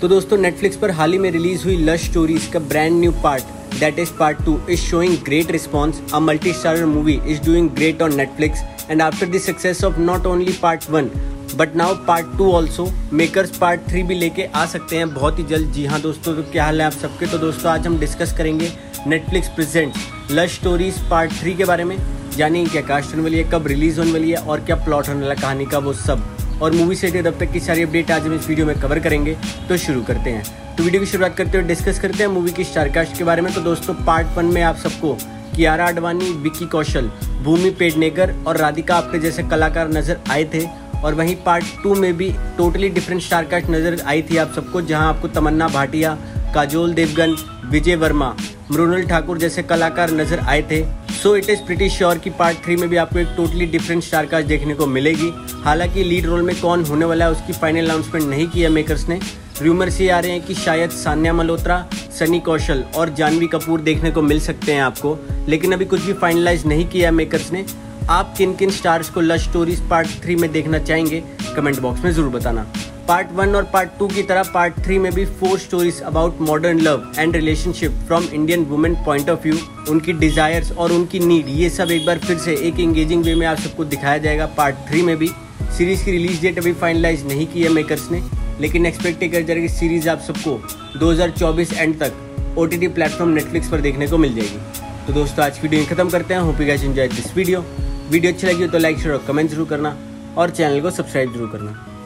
तो दोस्तों नेटफ्लिक्स पर हाल ही में रिलीज हुई लस्ट स्टोरीज का brand new part that is part 2 is showing great response. A multi starrer movie is doing great on Netflix and after the success of not only part 1 but now part 2 also makers part 3 भी लेके आ सकते हैं बहुत ही जल्द। जी हाँ दोस्तों, तो क्या हाल है आप सबके। तो दोस्तों आज हम डिस्कस करेंगे Netflix presents lust stories part 3 के बारे में, यानी क्या कास्ट होने वाली है, कब रिलीज होने वाली है और क्या प्लॉट होने वाला कहानी का, वो सब और मूवी से तब तक की सारी अपडेट आज हम इस वीडियो में कवर करेंगे। तो शुरू करते हैं। तो वीडियो की शुरुआत करते हुए डिस्कस करते हैं मूवी की स्टारकास्ट के बारे में। तो दोस्तों पार्ट 1 में आप सबको कियारा आडवाणी, विक्की कौशल, भूमि पेडनेकर और राधिका आप्टे जैसे कलाकार नजर आए थे और वहीं पार्ट 2 में भी टोटली डिफरेंट स्टारकास्ट नज़र आई थी आप सबको, जहां आपको तमन्ना भाटिया, काजोल देवगन, विजय वर्मा, मृणाल ठाकुर जैसे कलाकार नज़र आए थे। So it is pretty sure कि पार्ट 3 में भी आपको एक टोटली डिफरेंट स्टारकास्ट देखने को मिलेगी। हालांकि लीड रोल में कौन होने वाला है उसकी फाइनल अनाउंसमेंट नहीं किया मेकर्स ने। रूमर्स ये आ रहे हैं कि शायद सान्या मल्होत्रा, सनी कौशल और जानवी कपूर देखने को मिल सकते हैं आपको, लेकिन अभी कुछ भी फाइनलाइज नहीं किया मेकर्स ने। आप किन किन स्टार्स को लस्ट स्टोरीज पार्ट 3 में देखना चाहेंगे कमेंट बॉक्स में ज़रूर बताना। पार्ट 1 और पार्ट 2 की तरह पार्ट 3 में भी 4 stories about modern love and relationship from Indian women point of view, उनकी डिज़ायर्स और उनकी नीड, ये सब एक बार फिर से एक एंगेजिंग वे में आप सबको दिखाया जाएगा पार्ट 3 में भी। सीरीज़ की रिलीज डेट अभी फाइनलाइज नहीं की है मेकर्स ने, लेकिन एक्सपेक्ट कर जा रही है कि सीरीज़ आप सबको 2024 एंड तक OTT प्लेटफॉर्म नेटफ्लिक्स पर देखने को मिल जाएगी। तो दोस्तों आज वीडियो खत्म करते हैं। Hope you guys enjoyed this video. Video अच्छी लगी हो तो लाइक शेयर और कमेंट जरूर करना और चैनल को सब्सक्राइब जरूर करना।